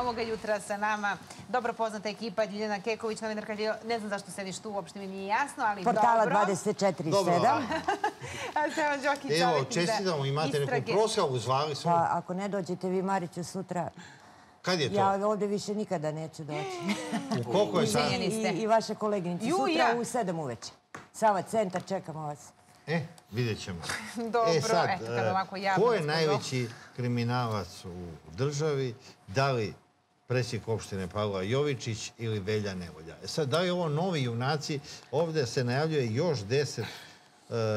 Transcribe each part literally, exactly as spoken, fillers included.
Ovoga jutra sa nama dobro poznata ekipa Ljiljana Keković, novinarka Ljiljana, ne znam zašto sediš tu, uopšte mi nije jasno, ali dobro. Portala dvadeset četiri sedam. Dobro. Evo, čestitamo, imate neku proslavu, zvali smo. Pa, ako ne dođete vi, Mariću, sutra... Kad je to? Ja ovdje više nikada neću doći. Koliko je sada? I vaše koleginice, sutra u sedam uveče. Sava centar, čekamo vas. E, vidjet ćemo. E sad, ko je najveći kriminalac u državi? Da li predsjednik opštine Pavle Jovičić ili Velja Nevolja? E sad, da li ovo novi junaci? Ovdje se najavljuje još deset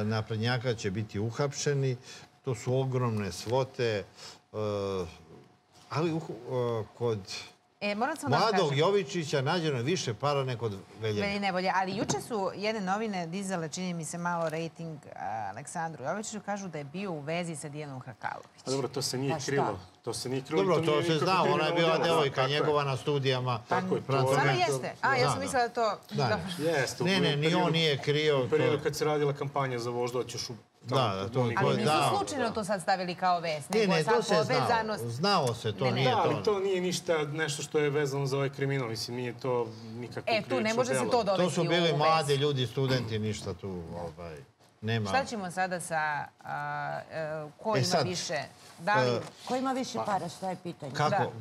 naprednjaka će biti uhapšeni. To su ogromne svote. Ali kod... Mladog Jovičića nađeno je više para nego od Velje Nevolje. Ali juče su jedne novine dizale, čini mi se, malo rejting Aleksandru Jovičiću. Kažu da je bio u vezi sa Dijanom Hrkalović. Dobro, to se nije krilo. To se nije krilo. Dobro, to se zna. Ona je bila devojka njegova na studijama. Tako je. Sada jeste. A, ja sam mislila da to... Ne, ne, ni on nije krio. U periodu kad se radila kampanja za vožda, ćeš u... Da, ali nisu slučajno to sad stavili kao vest. Ne, ne, to se znao. Znao se, to nije to. Da, ali to nije ništa nešto što je vezano za ovaj kriminal. Mislim, nije to nikako krivično delo. E, tu ne može se to dovesti u vest. To su bili mladi ljudi, studenti, ništa tu nema. Šta ćemo sada sa ko ima više? Ko ima više para, šta je pitanje?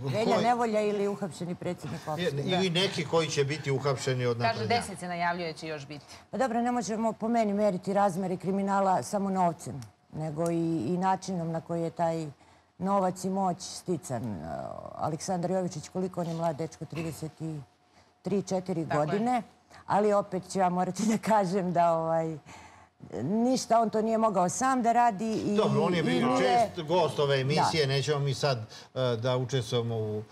Velja Nevolja ili uhapšeni predsjednik opštine? Ili neki koji će biti uhapšeni od naprednjaka. Kaže, deset se najavljuje će još biti. Pa dobro, ne možemo po meni meriti razmere kriminala samo novcem, nego i načinom na koji je taj novac i moć stican. Aleksandar Jovičić, koliko on je mlad dečko, trideset tri četiri godine, ali opet ću ja morati da kažem da ovaj... Ništa, on to nije mogao sam da radi. Dobro, on je bio čest gost ove emisije, nećemo mi sad da učestvamo u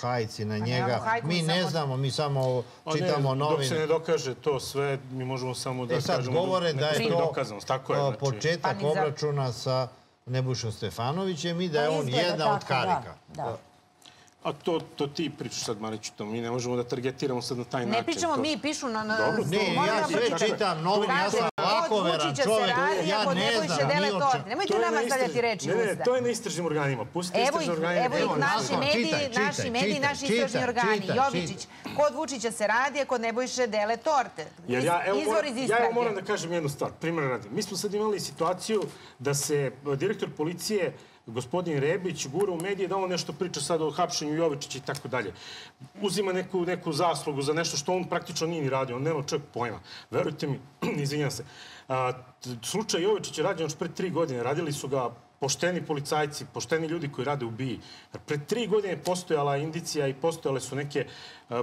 hajci na njega. Mi ne znamo, mi samo čitamo novine. Dok se ne dokaže to sve, mi možemo samo da kažemo... E sad govore da je to početak obračuna sa Nebojšom Stefanovićem i da je on jedna od karika. A to ti pričaš sad, Mariću, to mi ne možemo da targetiramo sad na taj način. Ne pišemo mi, pišu na... Ne, ja sve čitam novine, ja sam lakoveran čovjek, ja ne znam, nije oče. Nemojte nama stavljati reči u usta. Ne, ne, to je na istražnim organima, pusti istražnim organima. Evo ih naši mediji, naši mediji, naši istražni organi. Jovičić, kod Vučića se radi, a kod Nebojše dele torte. Izvor iz istrage. Ja moram da kažem jednu stvar, primjer radi. Mi smo sad imali situaciju da se direktor policije gospodin Rebić gura u medije da on nešto priča sada o hapšenju Jovičića i tako dalje. Uzima neku zaslugu za nešto što on praktično nije ni radio. On nema čovjek pojma. Verujte mi, izvinjam se. Slučaj Jovičić je radio još pre tri godine. Radili su ga pošteni policajci, pošteni ljudi koji rade u BIA. Pre tri godine je postojala indicija i postojale su neke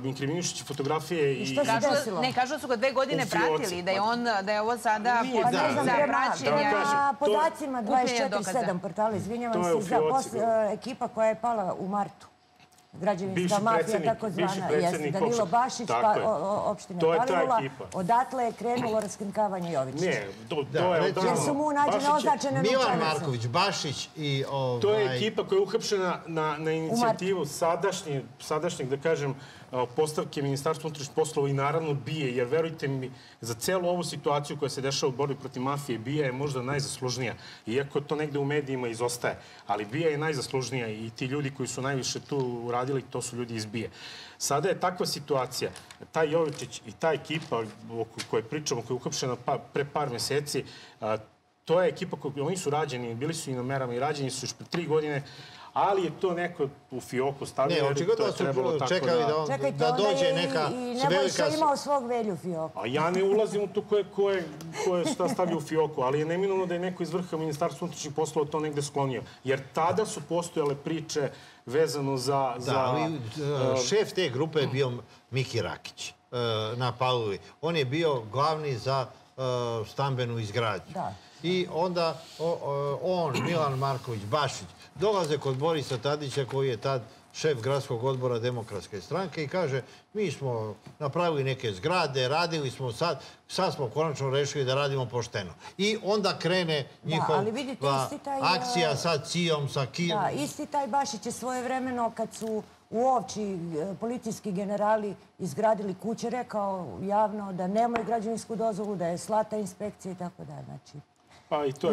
inkriminišuće fotografije. I što se desilo? Ne, kažu da su ga dve godine pratili, da je ovo sada za praćenja. Na podacima dvadeset četiri sedam portala, izvinjavam se, za ekipa koja je pala u martu. Građevinska mafija, tako zvana, jeste, Danilo Bašić, opštine Palilula, odatle je krenulo raskrinkavanje Jovičića. Ne, to je odavno. Jer su mu nađene označene ručanice. Milan Marković, Bašić i... To je ekipa koja je uhapšena na inicijativu sadašnjeg, da kažem, postavke Ministarstva unutrašnjih poslova i naravno BIA, jer verujte mi, za celu ovu situaciju koja se dešava u borbi protiv mafije, BIA je možda najzaslužnija, iako to negde u medijima izostaje, ali BIA je najzaslužnija i ti ljudi koji su najviše tu uradili, to su ljudi iz BIA. Sada je takva situacija, taj Jovičić i ta ekipa o kojoj pričamo, koja je uhapšena pre par meseci, to je ekipa koja, oni su rađeni, bili su i na merama i rađeni su još pre tri godine, ali je to neko u fioku stavljeno. Ne, očigledno da su čekali da dođe neka... Čekajte, onda je i Nebojša imao svog Velju u fioku. A ja ne ulazim u to ko je stavio u fioku, ali je neminovno da je neko iz vrha Ministarstva unutrašnjih poslova to negde sklonio. Jer tada su postojale priče vezano za... Šef te grupe je bio Miki Rakić na Paliluli. On je bio glavni za stambenu izgradnju. I onda on, Milan Marković, Bašić, dolaze kod Borisa Tadića koji je tad šef gradskog odbora Demokratske stranke i kaže mi smo napravili neke zgrade, radili smo sad, sad smo konačno rešili da radimo pošteno. I onda krene njihova akcija sa C I O M, sa K I M. Da, isti taj Bašić je svojevremeno kad su u Ovči policijski generali izgradili kuće, rekao javno da nemaju građevinsku dozvolu, da je slata inspekcija i tako dalje. Znači...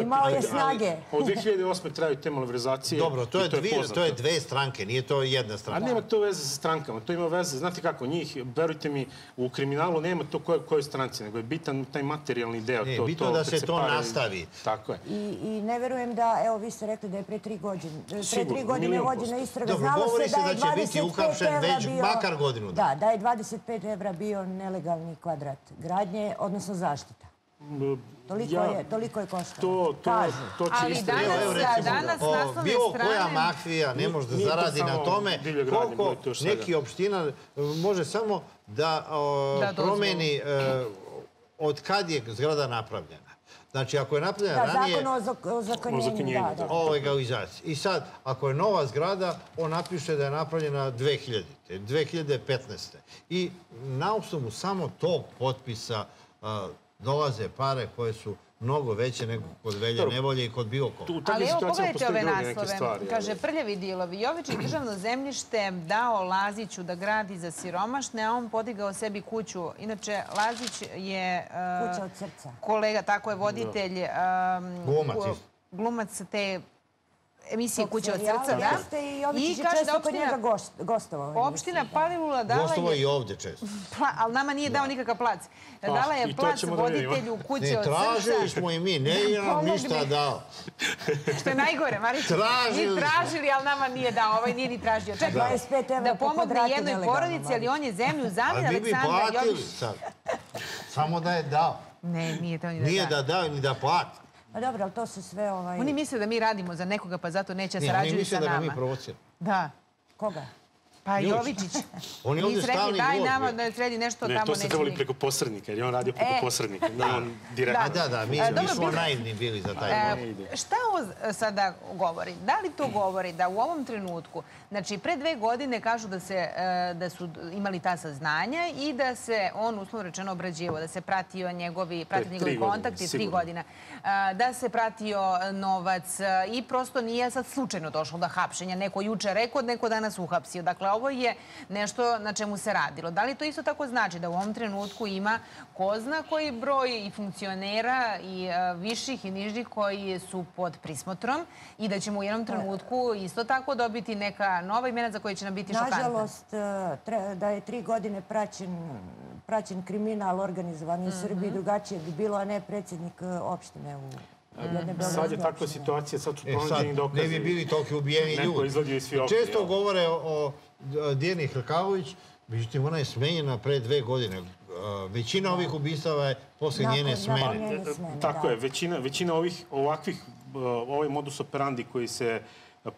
Imao je snage. Od dve hiljade osme traju te malverzacije. Dobro, to je dve stranke, nije to jedna stranka. A nema to veze sa strankama, to ima veze, znate kako, njih, verujte mi, u kriminalu nema to kojoj stranci, nego je bitan taj materijalni deo. Ne, bitno da se to nastavi. Tako je. I ne verujem da, evo, vi ste rekli da je pre tri godine, pre tri godine vođena istraga. Dobro, govori se da će biti uhapšen već makar godinu. Da, da je dvadeset pet evra bio nelegalni kvadrat gradnje, odnosno zaštita. Toliko je koštano. Ali danas naslovne strane... Bilo koja mafija ne može da zaradi na tome koliko neki opština može samo da promeni od kad je zgrada napravljena. Znači, ako je napravljena ranije... Da, zakon o ozakonjenju, da. O legalizaciji. I sad, ako je nova zgrada, on napiše da je napravljena dve hiljadite, dve hiljade petnaeste. I na osnovu samo tog potpisa dolaze pare koje su mnogo veće nego kod Velje Nevolje i kod bilo koga. Ali evo, pogledajte ove naslove. Kaže, prljavi dilovi. Jović je državno zemljište dao Laziću da gradi za siromašne, a on podigao sebi kuću. Inače, Lazić je... Kuća od srca. Kolega, tako je, voditelj... Glumac te... emisije Kuće od srca, da? I kaže da opština Palilula dala je... Gostovo je i ovdje često. Ali nama nije dao nikakav plac. Dala je plac voditelju Kuće od srca. Ne, tražili smo i mi, ne je nam ništa dao. Što je najgore, Marić. Tražili smo. Tražili, ali nama nije dao, ovaj nije ni tražio. Čekaj, da pomogne jednoj porodici, ali on je zemlju zamjena Aleksandra Jovičića. Ali mi bi platili sad. Samo da je dao. Ne, nije to ni da dao. Nije da dao ni da plati. Dobro, ali to su sve... Oni misle da mi radimo za nekoga, pa zato neće sarađuju sa nama. Oni misle da ga mi provociramo. Da. Koga? Pa Jovičić. Oni ovdje stavili daj nama da sredi nešto tamo. Ne, to ste trebali preko posrednika, jer je on radio preko posrednika. Da, da, da. Mi smo naivni bili za taj moment. Šta ovo sada govori? Da li to govori da u ovom trenutku, znači pre dve godine kažu da su imali ta saznanja i da se on uslovno rečeno obrađivao, da se pratio njegovi kontakti tri godina, da se pratio novac i prosto nije sad slučajno došlo do hapšenja. Neko juče rekao, neko danas uhapsio. Dakle, ovo je nešto na čemu se radilo. Da li to isto tako znači da u ovom trenutku ima ko zna koji broj i funkcionera i viših i nižih koji su pod prismotrom i da ćemo u jednom trenutku isto tako dobiti neka nova imena za koje će nam biti šokantna? Nažalost, da je tri godine praćen kriminal organizovan u Srbiji drugačije bi bilo, a ne predsjednik opštine u... Sad je takva situacija, sad su pronađeni dokaze. Ne bi bili toliko ubijeni ljudi. Često govore o Dijani Hrkalović, međutim ona je smenjena pre dve godine. Većina ovih ubistava je posle njene smene. Tako je, većina ovih ovakvih, ovaj modus operandi koji se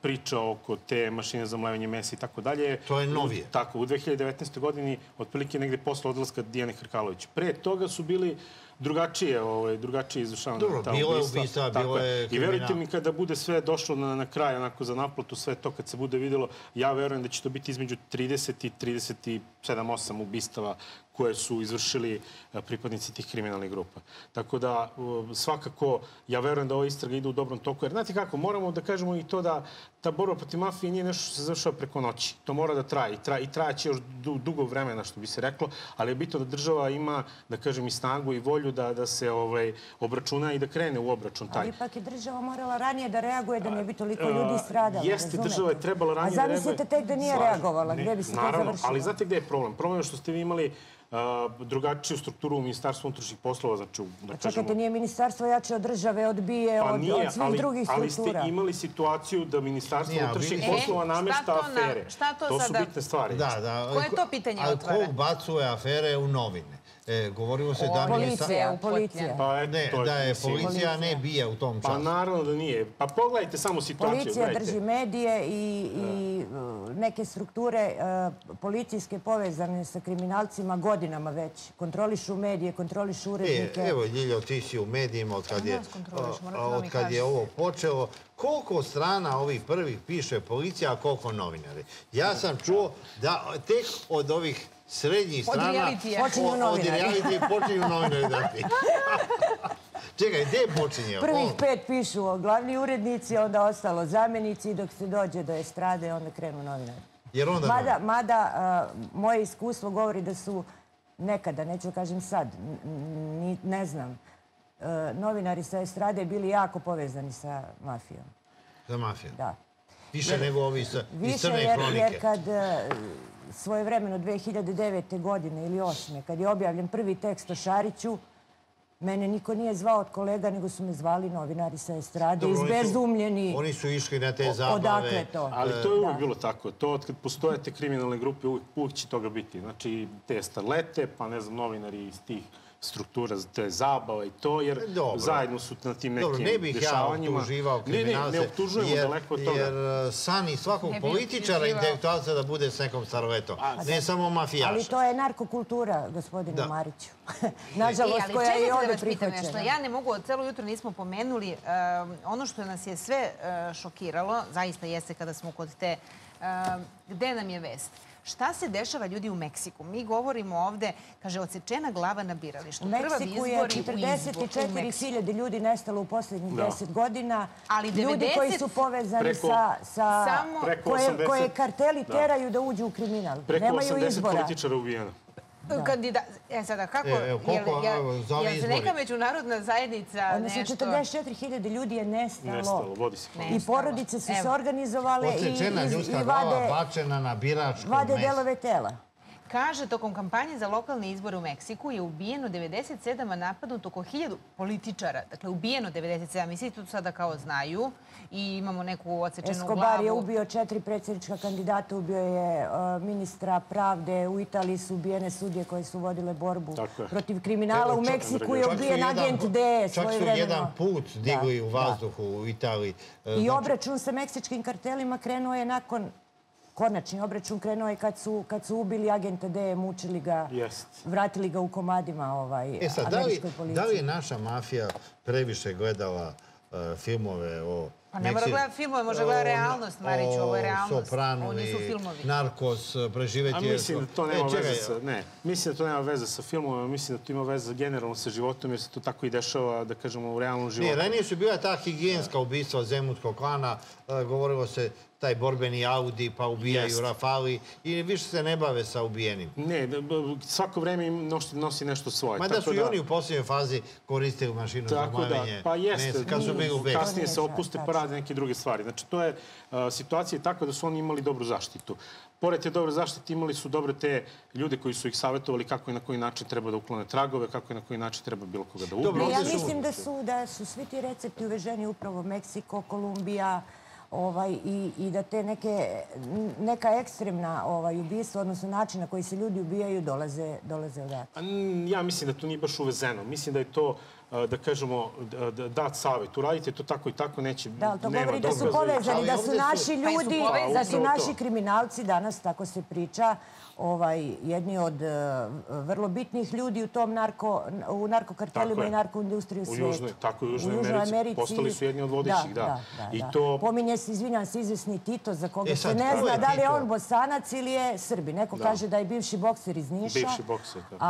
priča oko te mašine za mlevenje mesa i tako dalje. To je novije. Tako, u dve hiljade devetnaestoj. godini otprilike negde posle odlaska Dijane Hrkalović. Pre toga su bili drugačije izvršavanje. Dobro, bilo je ubista, bilo je kriminal. I verujte mi, kada bude sve došlo na kraj, onako za naplatu, sve to kad se bude vidjelo, ja verujem da će to biti između trideset i trideset sedam osam ubistava koje su izvršili pripadnici tih kriminalnih grupa. Tako da, svakako, ja verujem da ova istraga ide u dobrom toku. Jer, znate kako, moramo da kažemo i to da ta borba protiv mafije nije nešto što se završava preko noći. To mora da traje i trajeće još dugo vremena, što bi se reklo, ali je bitno da država ima, da kažem, i snagu i volju da se obračuna i da krene u obračun taj. Ali ipak je država morala ranije da reaguje, da ne bi toliko ljudi stradalo. Jeste, država je trebala ranije da reaguje. A zamislite tek da nije reagovala, gdje bi se to završilo? Naravno, ali znate gdje je problem? Problem je što ste vi imali drugačiju strukturu u Ministarstvu unutrašnjih poslova. Čekajte, nije ministarstvo jače od države, od BIA, od svih drugih struktura. Ali ste imali situaciju da Ministarstvo unutrašnjih poslova namešta afere. To su bitne stvari. Koje je to pitanje otvara? Ko bacuje afere u novine? Govorilo se da je policija ne BIA u tom času. Pa naravno da nije. Pa pogledajte samo situaciju. Policija drži medije i neke strukture policijske povezane sa kriminalcima godinama već. Kontrolišu medije, kontrolišu urednike. Evo, Ljiljo, ti si u medijima od kad je ovo počelo. Koliko strana ovih prvih piše policija, a koliko novinari? Ja sam čuo da tek od ovih srednjih strana od realitije počinju novinari dati. Čekaj, gdje je počinjao? Prvih pet pišu glavni urednici, onda ostalo zamenici i dok se dođe do estrade, onda krenu novinari. Mada moje iskustvo govori da su nekada, neću kažem sad, ne znam, novinari sa estrade bili jako povezani sa mafijom. Sa mafijom? Da. Više nego ovi iz crne kronike. Jer kad svoje vremeno dve hiljade devete. godine ili osme. kad je objavljen prvi tekst o Šariću, mene niko nije zvao od kolega, nego su me zvali novinari sa estrade, izbezumljeni. Oni su išli na te zabave. Ali to je uvijek bilo tako. To od kad postoje te kriminalne grupe, uvijek će toga biti. Znači, te starlete, pa ne znam, novinari iz tih struktura, te zabava i to, jer zajedno su na tim nekim dešavanjima. Dobro, ne bih ja optuživao kriminalce. Ne, ne optužujemo daleko od toga. Jer san i svakog političara, intelektualca da bude s nekom starletom. Ne samo mafijaša. Ali to je narkokultura, gospodine Mariću. Nažalost, koja je i ovdje prihvaćena. Ja ne mogu, celo jutro nismo pomenuli, ono što nas je sve šokiralo, zaista jeste kada smo kod te, gde nam je vest? Šta se dešava, ljudi, u Meksiku? Mi govorimo ovde, kaže, odsečena glava na biralištu. U Meksiku je četrdeset i četiri hiljade ljudi nestalo u posljednjih deset godina. Ljudi koji su povezani sa... koje karteli teraju da uđu u kriminal. Preko osamdeset političara ubijena. E sada, kako... Je li neka međunarodna zajednica nešto... četrdeset četiri hiljade ljudi je nestalo. I porodice su se organizovale i vade delove tela. Kaže, tokom kampanje za lokalne izbore u Meksiku je ubijeno devedeset sedam, a napadnuto oko hiljadu političara. Dakle, ubijeno devedeset sedam. Mislim, tu sada kao znaju i imamo neku odsečenu glavu. Escobar je ubio četiri predsjednička kandidata, ubio je ministra pravde. U Italiji su ubijene sudije koje su vodile borbu protiv kriminala. U Meksiku je ubijen agent de svojevremeno. Čak su jedan put digli u vazduhu u Italiji. I obračun sa meksičkim kartelima krenuo je nakon... Konačni obračun krenuo je kad su ubili agenta de, mučili ga, vratili ga u komadima američkoj policiji. Da li je naša mafija previše gledala filmove o... Ne mora gleda filmove, može gleda realnost, Mariću, ovo je realnost. Sopranovi, Narkos, Preživeti... Mislim da to nema veze sa filmovima, mislim da to ima veze generalno sa životom, jer se to tako i dešava, da kažemo, u realnom životu. Ranije su bila ta higijenska ubistva Zemunskog klana, govorilo se taj borbeni Audi, pa ubijaju Rafali i više se ne bave sa ubijenim. Ne, svako vreme im nosi nešto svoje. Mada su i oni u posljednjoj fazi koristili mašinu za mlavenje. Pa jeste, kasnije se opuste pa rade neke druge stvari. Znači, to je situacija tako da su oni imali dobru zaštitu. Pored te dobre zaštite imali su dobre te ljude koji su ih savjetovali kako i na koji način treba da uklone tragove, kako i na koji način treba bilo koga da ubije. Ja mislim da su svi ti recepti uveženi upravo Meksiko, Kolumbija, i da te neka ekstremna ubijstva, odnosno način na koji se ljudi ubijaju, dolaze odatak. Ja mislim da to nije baš uvezeno. Mislim da je to, da kažemo, dat savjet. Uradite to tako i tako, neće... Da, ali to govori da su povezani, da su naši ljudi, da su naši kriminalci, danas tako se priča, jedni od vrlo bitnih ljudi u tom narkokartelima i narkoindustriju svijetu. Tako je, u Južnoj Americi postali su jedni od vodećih, da. Pominje se, izvinjam se, izvesni Tito, za koga se ne zna da li je on Bosanac ili je Srbi. Neko kaže da je bivši bokser iz Niša. Bivši bokser, tako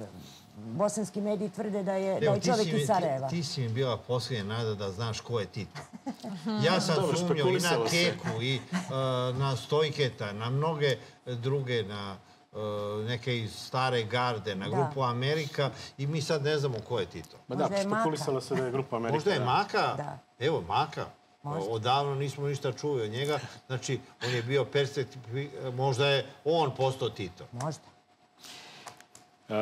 je. Bosanski mediji tvrde da je čovjek iz Sarajeva. Ti si mi bila posljednja nada da znaš ko je Tito. Ja sam sumnjao i na Keku, i na Stojketa, na mnoge druge, na neke iz stare garde, na grupu Amerika, i mi sad ne znamo ko je Tito. Možda je Maka. Špekulisalo se da je grupa Amerika. Možda je Maka. Evo, Maka. Odavno nismo ništa čuli od njega. Znači, on je bio perspektiv... Možda je on postao Tito. Možda.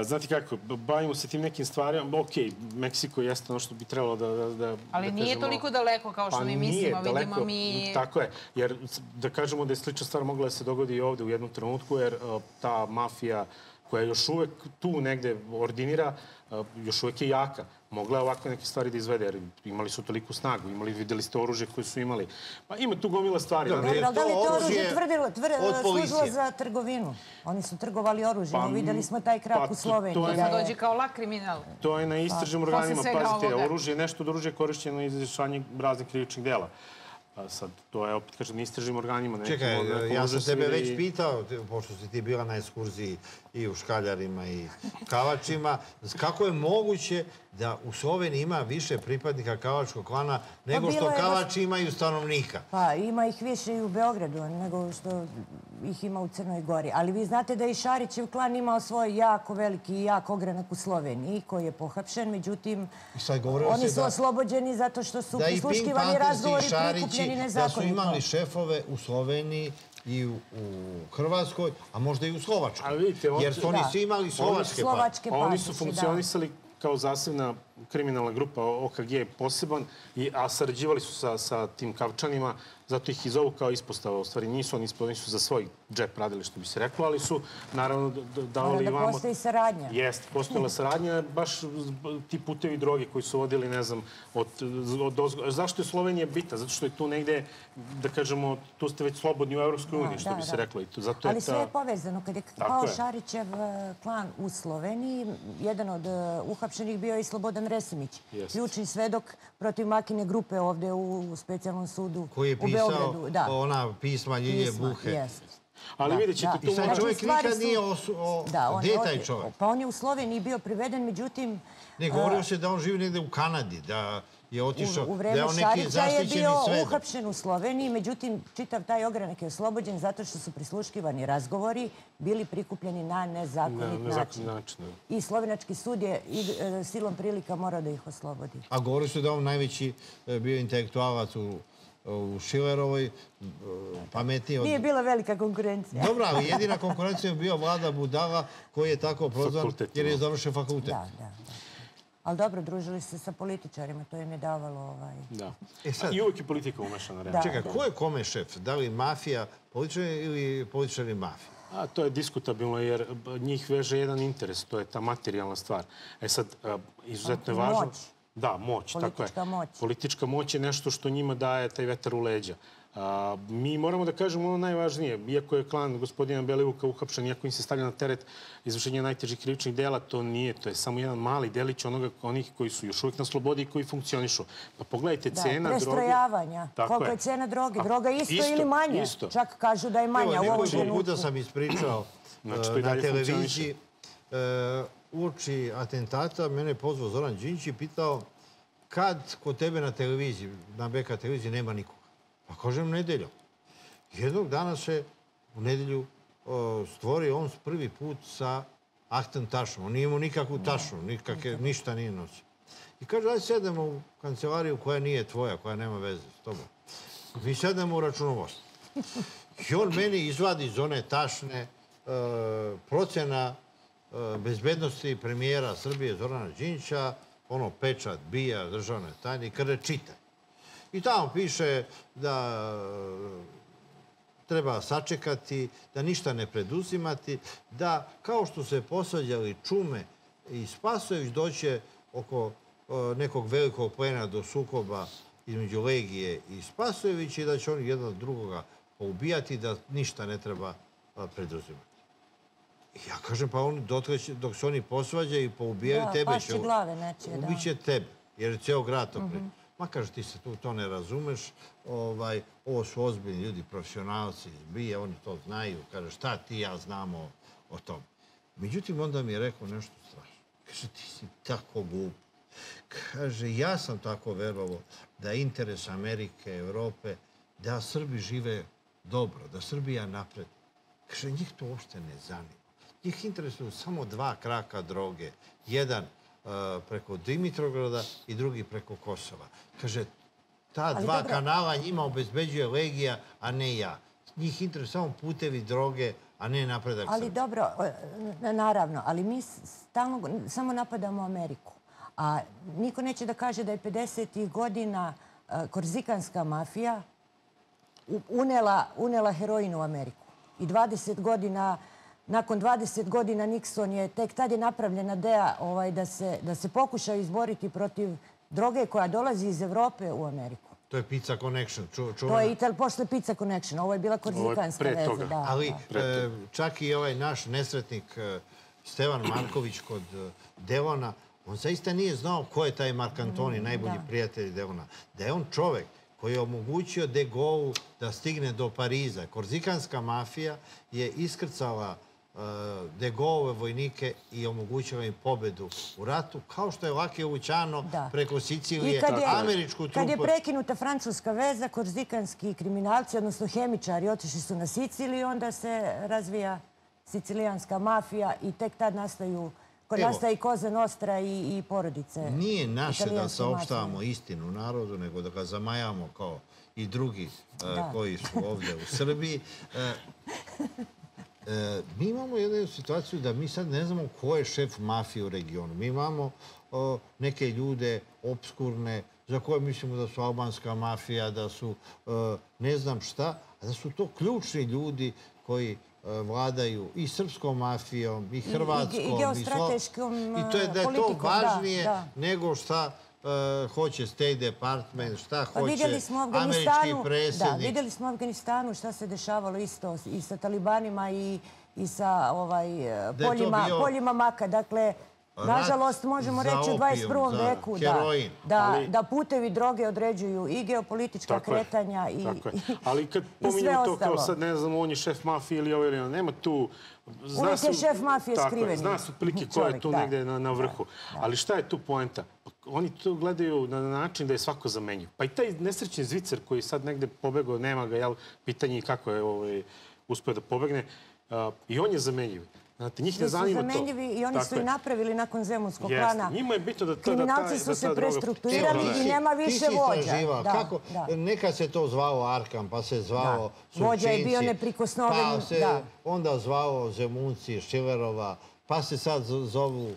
Znate kako, bavimo se tim nekim stvarima. Ok, Meksiko jeste ono što bi trebalo da... Ali nije toliko daleko kao što mi mislimo. Pa nije daleko, tako je. Jer da kažemo da je slična stvar mogla da se dogodi i ovde u jednom trenutku, jer ta mafija koja još uvek tu negde ordinira, još uvek je jaka. Mogla je ovakve neke stvari da izvede, jer imali su toliku snagu, videli ste oružje koje su imali. Pa ima tu gomila stvari. Da li to oružje služilo za trgovinu? Oni su trgovali oružje, videli smo taj krak u Sloveniji. To dođe kao lak kriminal. To je na istražnim organima, pazite, oružje je nešto oružje korišćeno za izvršavanje raznih krivičnih dela. Sad, to je opet, kažem, istražnim organima. Čekaj, ja sam tebe već pitao, pošto si ti bila na ekskurziji i u Škaljarima i Kavačima, kako je moguće da u Sloveniji ima više pripadnika Kavačkog klana nego što Kavači imaju stanovnika. Pa, ima ih više i u Beogradu nego što ih ima u Crnoj Gori. Ali vi znate da i Šarićev klan imao svoj jako veliki i jak ogranak u Sloveniji koji je pohapšen. Međutim, oni su oslobođeni zato što su prisluškivani razgovori prikupljeni nezakonito. Da su imali šefove u Sloveniji i u Hrvatskoj, a možda i u Slovačkoj. Jer su oni svi imali slovačke patuše. Oni su funkcionisali kao zasebna kriminalna grupa, O K G je poseban, a sarađivali su sa tim Kavčanima, zato ih i zovu kao ispostava. U stvari nisu, oni su za svoj džep radili, što bi se reklo, ali su naravno davali i vamo... Da postoji saradnja. Jeste, postojala saradnja, baš ti putevi droge koji su vodili, ne znam, od ozgo... Zašto je Slovenija bitna? Zato što je tu negde, da kažemo, tu ste već slobodni u Evropskoj uniji, što bi se reklo. Ali sve je povezano. Kad je pao Šarićev klan u Sloveniji, jedan od uhapšenih bio i Slobodan Resimić, ključni svedok protiv makine grupe ovde u specijalnom sudu u Beogradu. Koji je pisao ona pisma Ljilje Buhe. Ali vidjet ćete tu... I sad čovjek nikad nije osuđen. Gde je taj čovjek? Pa on je u Sloveniji bio priveden, međutim... Ne, govorio se da on živi negde u Kanadi, da je otišao... U vreme Šarića je bio uhapšen u Sloveniji, međutim, čitav taj ogranak je oslobođen zato što su prisluškivani razgovori bili prikupljeni na nezakonit način. I slovenački sud je silom prilika morao da ih oslobodi. A govorio se da on najveći bio intelektualac u... u Šilerovoj, pametniji od... Nije bila velika konkurencija. Dobro, ali jedina konkurencija je bio Vlada Budala, koji je tako prozvan jer je završio fakultet. Da, da. Ali dobro, družili se sa političarima, to im je davalo... I uvijek je politika umešana. Čekaj, ko je kome šef? Da li mafija političari ili političari mafija? To je diskutabilno jer njih veže jedan interes, to je ta materijalna stvar. E sad, izuzetno je važno... Da, moć, tako je. Politička moć je nešto što njima daje taj vetar u leđa. Mi moramo da kažemo ono najvažnije, iako je klan gospodina Belivuka uhapšen, iako im se stavlja na teret izvršenja najtežih krivičnih dela, to nije, to je samo jedan mali delić onih koji su još uvijek na slobodi i koji funkcionišu. Pa pogledajte cena droge... Prestrojavanja, koliko je cena droge, droga isto ili manje, čak kažu da je manja u ovom trenutku. Nekoliko puta sam ispričao na televiziji, uoči atentata, mene je pozvao Zoran Đinđić i pitao kad kod tebe na televiziji, na B K televiziji, nema nikoga. Pa kažem nedeljom. Jednog dana se u nedelju stvorio on prvi put sa aktan tašom. On nije imao nikakvu tašu, ništa nije nosio. I kaže, aj sedemo u kancelariju koja nije tvoja, koja nema veze s tobom. Mi sedemo u računovodstvu. I on meni izvadi iz one tašne procena bezbednosti premijera Srbije Zorana Đinđića, ono pečat, bija, državne tajne, kada čita. I tamo piše da treba sačekati, da ništa ne preduzimati, da kao što se posvađali Čume i Spasojević, doće oko nekog velikog plena do sukoba između Legije i Spasojevića i da će oni jedan drugoga poubijati, da ništa ne treba preduzimati. Ja kažem, pa dok se oni posvađaju i poubijaju, tebe će ubiće tebe, jer je ceo grad to prije. Ma kaže, ti se tu to ne razumeš, ovo su ozbiljni ljudi, profesionalci iz B I A, oni to znaju, kaže, šta ti ja znam o tom. Međutim, onda mi je rekao nešto strašno. Kaže, ti si tako glup. Kaže, ja sam tako verovao da je interes Amerike, Evrope, da Srbi žive dobro, da Srbija napred. Kaže, njih to uopšte ne zanima. Njih interesuju samo dva kraka droge. Jedan preko Dimitrovgrada i drugi preko Kosova. Kaže, ta dva kanala njima obezbeđuje Legija, a ne ja. Njih interesuju samo putevi droge, a ne napredak. Ali dobro, naravno, ali mi stalno samo napadamo Ameriku. A niko neće da kaže da je pedesetih godina korzikanska mafija unela heroin u Ameriku. I dvadeset godina... Nakon dvadeset godina Nixon je, tek tad je napravljena D E A da se pokušaju izboriti protiv droge koja dolazi iz Evrope u Ameriku. To je Pizza Connection. To je Ital, pošto je Pizza Connection. Ovo je bila korzikanska veza. Ali čak i ovaj naš nesretnik Stevan Marković kod Delona, on zaista nije znao ko je taj Mark Antoni, najbolji prijatelj Delona. Da je on čovek koji je omogućio De Gaulu da stigne do Pariza. Korzikanska mafija je iskrcala Degove vojnike i omogućava im pobedu u ratu, kao što je Lake uvučano preko Sicilije američku trupu. Kad je prekinuta francuska veza, korzikanski kriminalci, odnosno hemičari, otišli su na Siciliju, onda se razvija sicilijanska mafija i tek tad nastaju i Koza Nostra i porodice. Nije naše da saopštavamo istinu narodu, nego da ga zamajamo kao i drugi koji su ovdje u Srbiji. Mi imamo jednu situaciju da mi sad ne znamo ko je šef mafije u regionu. Mi imamo neke ljude obskurne za koje mislimo da su albanska mafija, da su ne znam šta, a da su to ključni ljudi koji vladaju i srpskom mafijom, i hrvatskom, i geostrateškom politikom. I to je da je to važnije nego šta hoće State Department, šta hoće američki predsjednik. Vidjeli smo u Afganistanu šta se dešavalo isto i sa talibanima i sa poljima maka. Dakle, nažalost, možemo reći u dvadeset prvom veku da putevi droge određuju i geopolitička kretanja i sve ostalo. Ali kad pominju to kao sad, ne znam, on je šef mafije ili ovo ili ono, nema tu... Uvijek je šef mafije skriveni. Zna su prilike koja je tu negdje na vrhu. Ali šta je tu poenta? Oni to gledaju na način da je svako zamenju. Pa i taj nesrećni Zvicer koji sad negdje pobegao, nema ga, jel, pitanje je kako je uspio da pobegne. I on je zamenjiv. Njih ne zanima to. Oni su zamenljivi i oni su i napravili nakon Zemunskog klana. Kriminalci su se prestrukturirali i nema više vođa. Nekad se to zvao Arkan, pa se zvao Surčinci. Vođa je bio neprikosnoven. Pa se onda zvao Zemunci, Šilerova, pa se sad zovu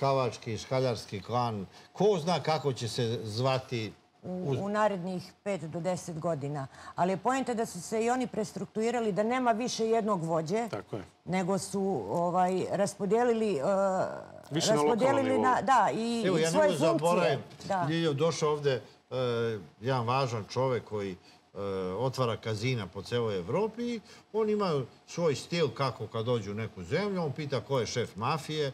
Kavački, Škaljarski klan. Ko zna kako će se zvati u narednih pet do deset godina. Ali je pojenta da su se i oni prestruktuirali, da nema više jednog vođe, nego su raspodijelili i svoje funkcije. Evo, ja nemoj zaboravim, Ljiljo, došao ovde jedan važan čovek koji otvara kazina po celoj Evropi. On ima svoj stil kako kad dođe u neku zemlju. On pita ko je šef mafije.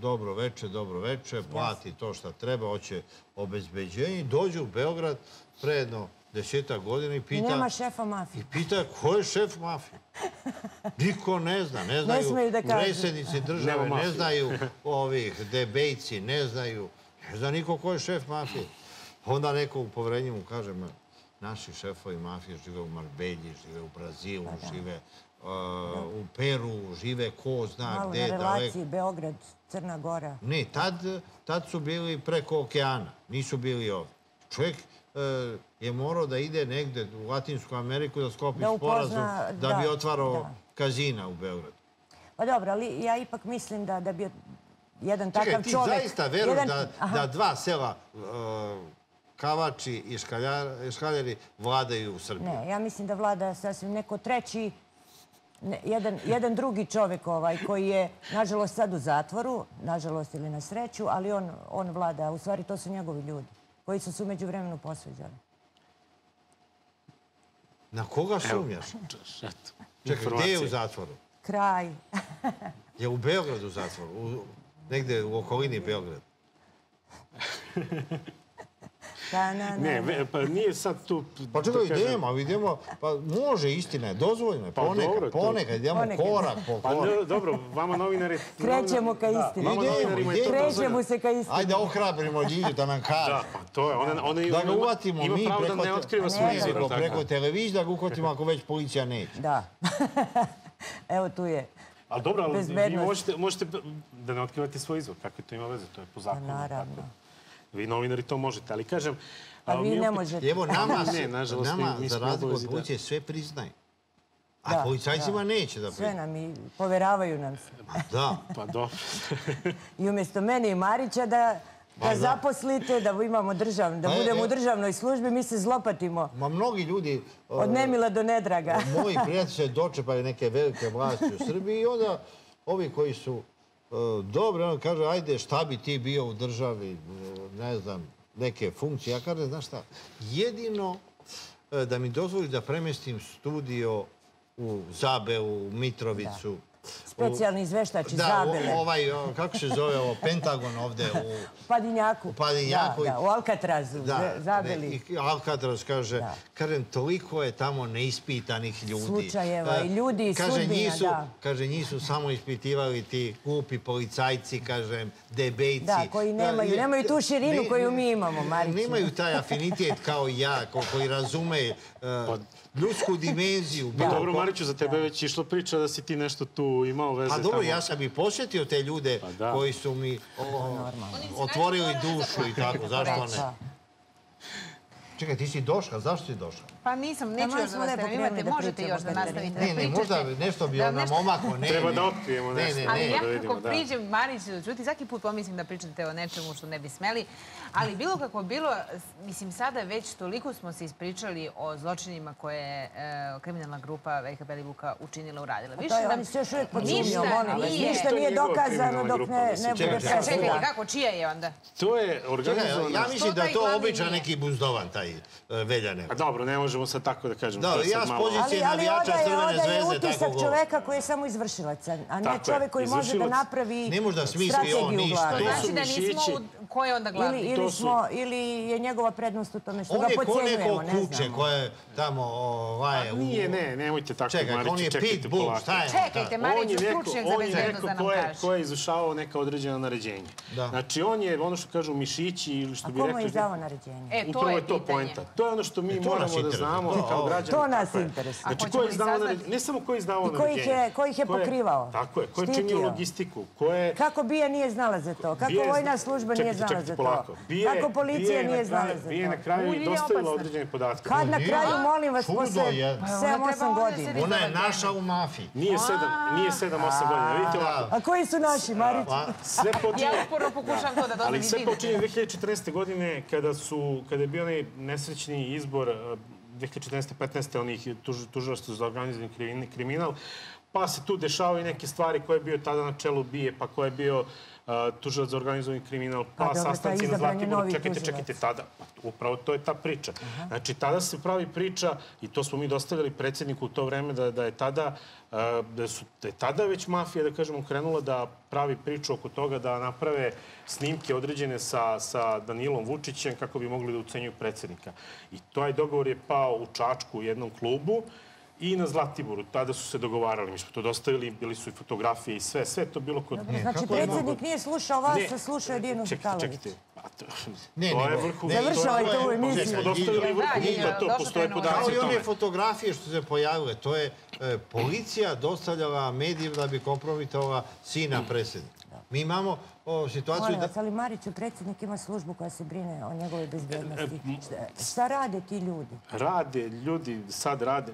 Dobro veče, dobro veče, plati to šta treba, hoće obezbeđenje. Dođe u Beograd pre jedno deseta godina i pita... Nema šefa mafije. I pita ko je šef mafije. Niko ne zna, ne znaju predsjednici države, ne znaju ovih debejci, ne znaju, ne zna niko ko je šef mafije. Onda neko u povrenju mu kaže, naši šefovi mafije žive u Marbelji, žive u Brazilu, žive... u Peru, žive ko zna gde. Malo na relaciji Beograd, Crna Gora. Ne, tad su bili preko okeana, nisu bili ovdje. Čovjek je morao da ide negde u Latinsku Ameriku da sklopi sporazum da bi otvarao kazina u Beogradu. Pa dobro, ali ja ipak mislim da bi jedan takav čovjek... Čekaj, ti zaista veruješ da dva sela... Kavači i Škaljari vladaju u Srbiji? Ne, ja mislim da vlada sasvim neko treći, jedan drugi čovjek koji je, nažalost, sad u zatvoru, nažalost ili na sreću, ali on vlada, u stvari to su njegovi ljudi koji su se u međuvremenu posveđali. Na koga sumnjaš? Čekaj, gdje je u zatvoru? Kraj. Je u Beogradu u zatvoru? Negde u okolini Beograda? Ne, pa nije sad tu... Pa čekaj, idemo, idemo, pa može, istina je, dozvoljno je, ponekad, idemo korak po korak. Pa dobro, vama novinari... Krećemo ka istini. Krećemo se ka istini. Ajde, ohrabrimo Ljilju da nam kaže. Da, pa to je, da ga uvatimo mi preko televizije, da ga uhvatimo ako već policija neće. Da, evo tu je. Ali dobro, ali vi možete da ne otkrivate svoj izvor, kako to ima veze, to je po zakonu. Naravno. Vi novinari to možete, ali kažem... A vi ne možete. Evo, nama, za razliku od policije, sve priznaje. A policajcima neće da priznaje. Sve nam i poveravaju nam se. Da, pa dobro. I umjesto mene i Marića da zaposlite, da budemo u državnoj službi, mi se zlopatimo. Ma mnogi ljudi... Od nemila do nedraga. Moji prijatelji se dočepali neke velike vlasti u Srbiji i onda ovi koji su... Dobro, on kaže, ajde, šta bi ti bio u državi, ne znam, neke funkcije. Ja kažem, znaš šta, jedino da mi dozvoliš da premestim studio u Zabelu, u Mitrovicu. Specijalni izveštač iz Zabele. Da, ovaj, kako se zove ovo, Pentagon ovde u... Padinjaku. U Padinjaku. Da, da, u Alcatrazu, Zabeli. Alcatraz, kaže, kažem, toliko je tamo neispitanih ljudi. Slučajeva i ljudi i sudbina, da. Kaže, nisu samo ispitivali ti glupi policajci, kažem, debejci. Da, koji nemaju, nemaju tu širinu koju mi imamo, Mariću. Nemaju taj afinitet kao ja, koji razume... ljudsku dimenziju. Dobro, Mariću, za tebe već išlo priča da si ti nešto tu imao veze. Pa dobro, ja sam i posjetio te ljude koji su mi otvorili dušu i tako, zašto ne? Čekaj, ti si došla, zašto si došla? Pa nisam, neću još da nastavite, možete još da nastavite. Ne, ne, možda nešto bi nam omako, ne. Treba da otkrijemo nešto. Ali ja kako priđem, Mariću, čuti, svaki put pomislim da pričate o nečemu što ne bi smeli, ali bilo kako bilo, mislim, sada već toliko smo se ispričali o zločinima koje je kriminalna grupa Veljka Belivuka učinila, uradila. A to je, oni se još uvijek počinio, molim. Ništa nije dokazano dok ne bude presuda. Čekaj, kako, čija je onda? To je organizovano. Ja mislim da to običan neki buzdovan taj Velja Nevolja. Dobro, ne možemo sad tako da kažemo. Da, ja s pozicije navijača Crvene zvezde. Ali oda je utisak čoveka koji je samo izvršilac, a ne čovek koji može da napravi strategiju u glavi. Znači da nismo, ko je onda glavni? Ili je njegova prednost u tome što ga podcijenjujemo, ne znamo. On je ko neko kuće koje tamo vaje u... Nije, ne, nemojte tako, Mariću, čekajte polako. Čekajte, Mariću, stručnjak za bezbednost da nam kaže. Ko je izušao neka određena naređenja. Znači, on je, ono što kažu, mišići ili što bi rekli... A komu je izdao naređenja? E, to je poenta. To je ono što mi moramo da znamo kao građani. To nas interesuje. Znači, ko je izdao naređenja? Ne samo ko je izdao naređenja. Ko ih je pokrivao? Tako je. Ko je činio logistiku? Kako BIA nije znala za to? Kako vojna služba nije znala za to? Kako policija nije znala za to? BIA je na kraju i dostavila određene podatke. Kad na kraju, molim vas, posle sedam osam godina. Ona je naša u mafiji. Nije sedam osam godina. Vidite ovako. A koji su naši, Marić? Ja uporno pokušam to da dozim i vidim. Ali sve počinje dve hiljade četrnaeste. godine kada je bio onaj nesrećni izbor dve hiljade četrnaeste petnaeste onih tužilaštva za organizovani kriminal, pa se tu dešavaju neke stvari koje je bio tada na čelu BIA, pa koje je bio tužilac za organizovani kriminal, pa sastanci na Zlatiboru, čekajte, čekajte, tada. Upravo to je ta priča. Znači, tada se pravi priča, i to smo mi dostavljali predsjedniku u to vreme, da je tada tada već mafija, da kažemo, krenula da pravi priču oko toga, da naprave snimke određene sa Danilom Vučićem kako bi mogli da ucenjuju predsjednika. I taj dogovor je pao u Čačku u jednom klubu i na Zlatiboru. Tada su se dogovarali. Mi smo to dostavili, bili su i fotografije i sve. Sve je to bilo kod... Znači, predsjednik nije slušao vas, se slušao Dijanu Hrkalović. Čekajte, čekajte. To je vrhu... Završavajte ovu emisiju. Mi smo dostavili vrhu da to postoje podaci tome. Kao i ove fotografije što se pojavile, to je policija dostavljala medijem da bi kompromitovala sina predsjednika. Mi imamo situaciju... Molim vas, ali Mariću, predsjednik ima službu koja se brine o njegovoj bezbednosti. Šta rade ti ljudi? Rade, ljudi sad rade.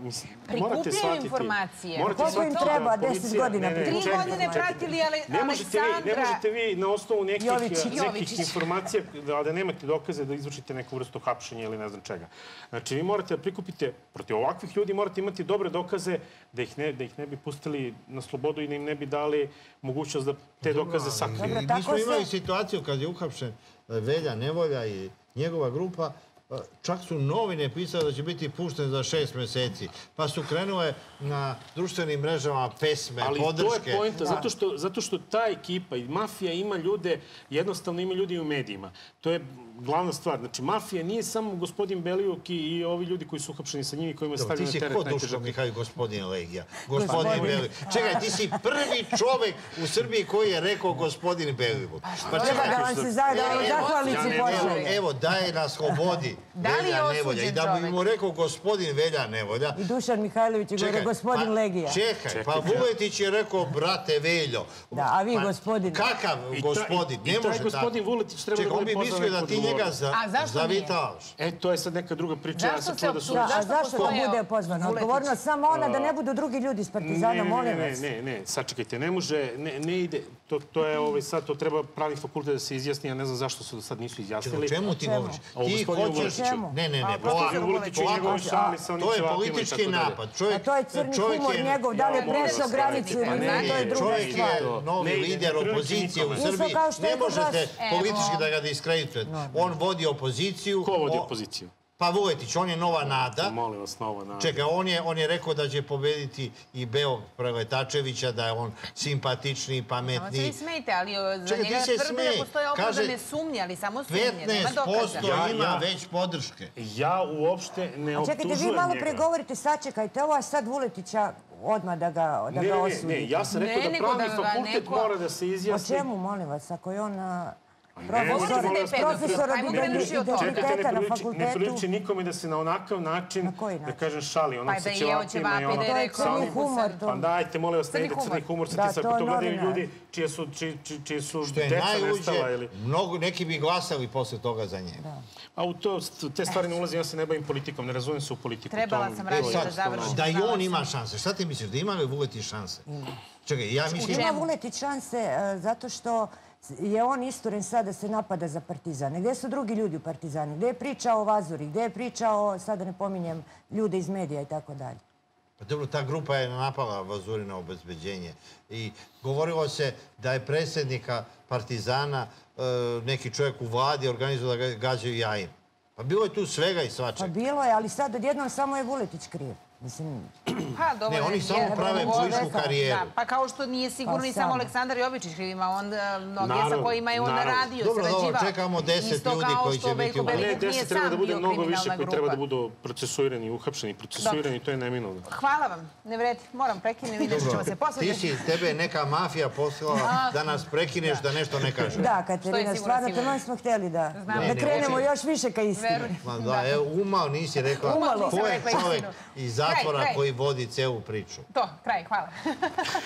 Prikupljaju informacije. Koliko im treba? Deset godina. Tri godine pratili Aleksandra... Ne možete vi na osnovu nekih informacija, da nemate dokaze, da izvršite neku vrstu hapšenja ili ne znam čega. Znači, vi morate da prikupite, protiv ovakvih ljudi morate imati dobre dokaze da ih ne bi pustili na slobodu i da im ne bi dali mogućnost da te dokaze sakrije. Mi smo imali situaciju kad je uhapšen Velja Nevolja i njegova grupa, čak su novine pisali da će biti pušten za šest meseci. Pa su krenule na društvenim mrežama pesme, podrške. Ali to je pojenta, zato što ta ekipa i mafija ima ljude, jednostavno ima ljudi u medijima. To je glavna stvar. Znači, mafija nije samo gospodin Belivuki i ovi ljudi koji su uhapšeni sa njimi, kojima je stavljeno teret najtežak. Ti si ko dušao, Mihaj, gospodin Legija? Gospodin Belivuk. Čekaj, ti si prvi čovek u Srbiji koji je rekao gospodin Belivuk. Treba da vam se zahvalici poželi. Evo, daj nas obodi. Da li je osuđen čovek? I da bi mu rekao gospodin Velja Nevolja. I Dušan Mihajlović je govorio gospodin Legija. Čekaj, pa Vuletić je rekao brate Veljo. Da, a vi gospodin. Kakav gospodin? I taj gospodin Vuletić treba da bi mislio da ti njega zavitavaš. E, to je sad neka druga priča. A zašto to bude pozvano? Odgovorno samo ona da ne budu drugi ljudi iz Partizana, molim vas. Ne, ne, ne, sad čekajte, ne može, ne ide, to je sad, to treba pravni fakultet da se izjasni, ja ne znam zašto se do sad nisu izjasnili. Čemu ti govoriš? Ti hoćeš Ne, ne, ne, to je politički napad. To je crni humor njegov, da li je prešao granicu ili ne, to je druga stvar. Čovjek je novi lider opozicije u Srbiji, ne možete politički da ga diskreditujete. On vodi opoziciju. Ko vodi opoziciju? Pa Vuletić, on je nova nada. Molim vas, nova nada. Čekaj, on je rekao da će pobediti i Beo Preletačevića, da je on simpatičniji, pametniji. Samo se vi smijete, ali za njega tvrde da postoje opravdane sumnje, ali samo sumnje. petnaest posto ima već podrške. Ja uopšte ne optužujem njega. Čekajte, vi malo pregovorite, sačekajte ovo, a sad Vuletića odmah da ga osudite. Ne, ne, ja sam rekao da pravni fakultet mora da se izjasni. O čemu, molim vas, ako je on... Profesor od identiteta na fakultetu. Ne priliči nikome da se na onakav način, da kažem, šali. Pa da je oće vapi da je rekao. To je crni humor. Pa dajte, molim vas, ne ide crni humor. Ako to gledaju ljudi čije su deca nestala. Neki bi glasali posle toga za njega. A u te stvari ne ulazim, ja se ne bavim politikom, ne razumijem se u politiku. Trebala sam raditi da završim. Da i on ima šanse. Šta ti misliš, da ima li Vuletić šanse? Ima Vuletić šanse zato što je on isturen sada da se napada za Partizane. Gde su drugi ljudi u Partizani? Gde je priča o Vazuri? Gde je priča o, sada ne pominjem, ljude iz medija i tako dalje? Pa dobro, ta grupa je napala Vazuri na obezbeđenje. I govorilo se da je predsjednika Partizana neki čovjek u vladi organizuo da gađaju jajima. Pa bilo je tu svega i svačega. Pa bilo je, ali sad odjednom samo je Vuletić kriv. Ne, oni samo prave političku karijeru. Pa kao što nije sigurno i samo Aleksandar Jovičić kriv, ima mnoge sa kojima je on radio, sređivao. Dobro, čekamo deset ljudi koji će biti u grupu. Ne, deset treba da bude mnogo više koji treba da budu procesuirani i uhapšeni. Procesuirani, to je neminovno. Hvala vam, ne vredi, moram prekine, vidjet ćemo se posvetiti. Ti si, tebe je neka mafija poslala da nas prekineš, da nešto ne kažeš. Da, Katarina, stvarno, te moj smo hteli da krenemo još više ka istinu. Umalo nisi rekla ko je čovjek i zatvora koji vodi celu priču. To, kraj, hvala.